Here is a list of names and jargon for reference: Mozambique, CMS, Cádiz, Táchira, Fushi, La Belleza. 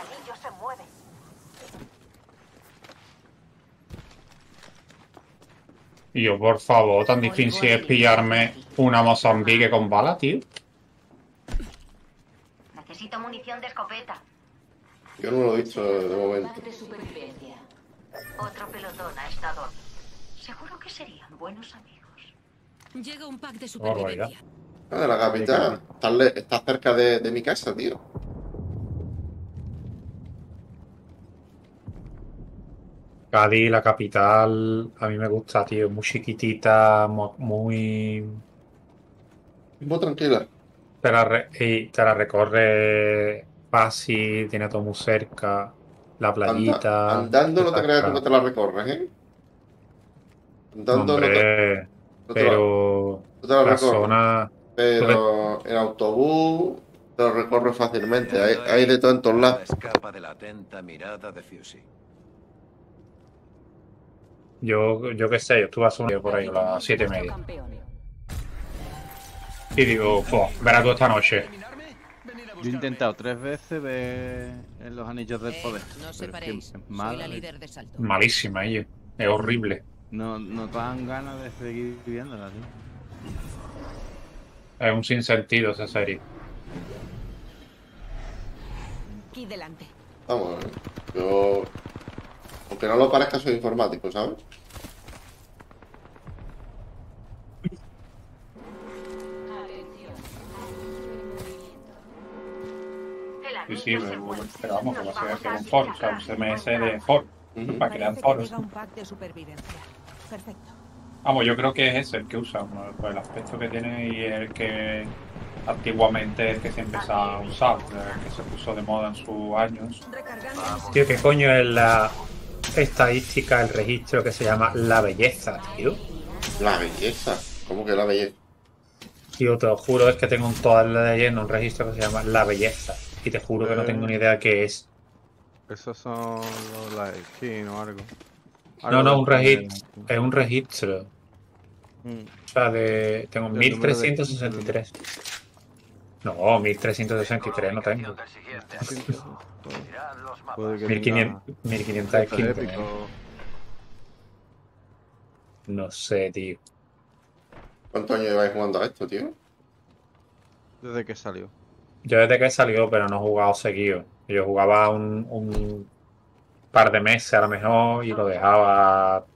anillo se mueve. Y yo, por favor, tan difícil es pillarme una Mozambique con bala, tío. Necesito munición de escopeta. Yo no lo he dicho de momento. Otro pelotón ha estado aquí. Seguro que serían buenos amigos. Llega un pack de supervivencia. Ah, de la capital. Está cerca de mi casa, tío. Cádiz, la capital, a mí me gusta, tío. Muy chiquitita, muy... muy tranquila. Te la recorre fácil, tiene todo muy cerca. La playita... Andando no te creas tú que te la recorres, ¿eh? Andando hombre, no te la recorres. Zona... Pero el autobús te lo recorre fácilmente. Hay de todo en todos lados. Escapa de la atenta mirada de Fushi. Yo qué sé, yo estuve hace un día por ahí a las 7:30. Y digo, verás tú esta noche. Yo he intentado 3 veces ver en los anillos del poder. No se paréis, soy la líder de salto. Malísima ella, es horrible. No te dan ganas de seguir viéndola, tío. Es un sinsentido esa serie. Aquí delante. Vamos, yo... aunque no lo parezca, soy informático, ¿sabes? Sí, pero vamos, que va a ser un foro, o sea, un CMS de foro, para crear foros. Vamos, yo creo que es ese el que usa, por el aspecto que tiene y el que antiguamente es el que se empezó a usar, el que se puso de moda en sus años. Tío, ¿qué coño es la estadística, el registro que se llama La Belleza, tío? ¿La Belleza? ¿Cómo que La Belleza? Tío, te lo juro, es que tengo en todas las leyendas un registro que se llama La Belleza. Y te juro que no tengo ni idea qué es. Esos son los skins o algo. No, un registro. Es un registro. O sea, tengo 1363. No, 1363 no tengo. 1500 skins. No sé, tío. ¿Cuántos años lleváis jugando a esto, tío? Desde que salió. Yo desde que salió, pero no he jugado seguido. Yo jugaba un par de meses a lo mejor y lo dejaba